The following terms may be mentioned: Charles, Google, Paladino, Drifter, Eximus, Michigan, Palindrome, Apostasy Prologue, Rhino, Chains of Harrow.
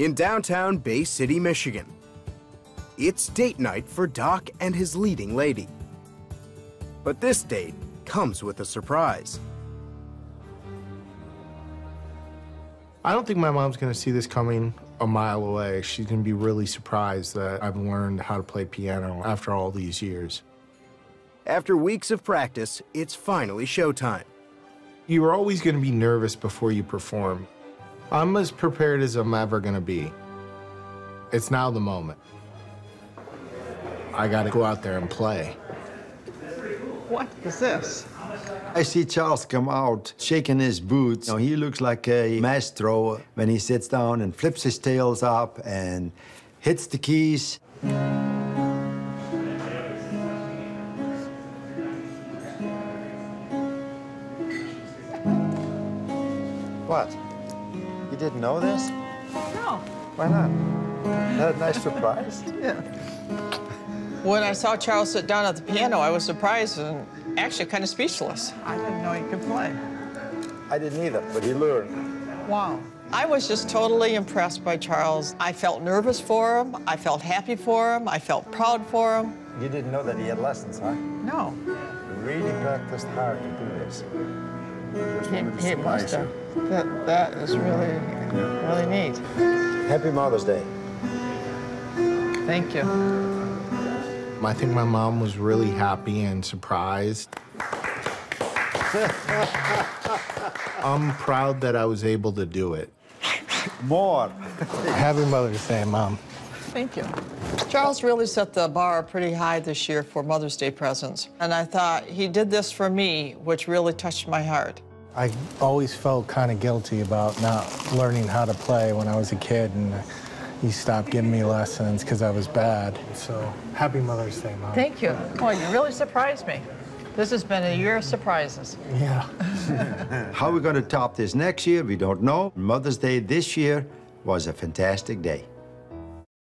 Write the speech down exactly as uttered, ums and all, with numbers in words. in downtown Bay City, Michigan. It's date night for Doc and his leading lady. But this date comes with a surprise. I don't think my mom's gonna see this coming a mile away. She's gonna be really surprised that I've learned how to play piano after all these years. After weeks of practice, it's finally showtime. You're always gonna be nervous before you perform. I'm as prepared as I'm ever gonna be. It's now the moment. I gotta go out there and play. What is this? I see Charles come out shaking his boots. You know, he looks like a maestro when he sits down and flips his tails up and hits the keys. What? You didn't know this? No. Why not? Isn't that a nice surprise? Yeah. When I saw Charles sit down at the piano, I was surprised and actually kind of speechless. I didn't know he could play. I didn't either, but he learned. Wow. I was just totally impressed by Charles. I felt nervous for him. I felt happy for him. I felt proud for him. You didn't know that he had lessons, huh? No. You really practiced hard to do this. He, he must have. That, that is really, really neat. Happy Mother's Day. Thank you. I think my mom was really happy and surprised. I'm proud that I was able to do it. More. Happy Mother's Day, Mom. Thank you. Charles really set the bar pretty high this year for Mother's Day presents. And I thought, he did this for me, which really touched my heart. I always felt kind of guilty about not learning how to play when I was a kid. And he stopped giving me lessons because I was bad. So, happy Mother's Day, Mom. Thank you. Boy, you really surprised me. This has been a year of surprises. Yeah. How we're going to top this next year, we don't know. Mother's Day this year was a fantastic day.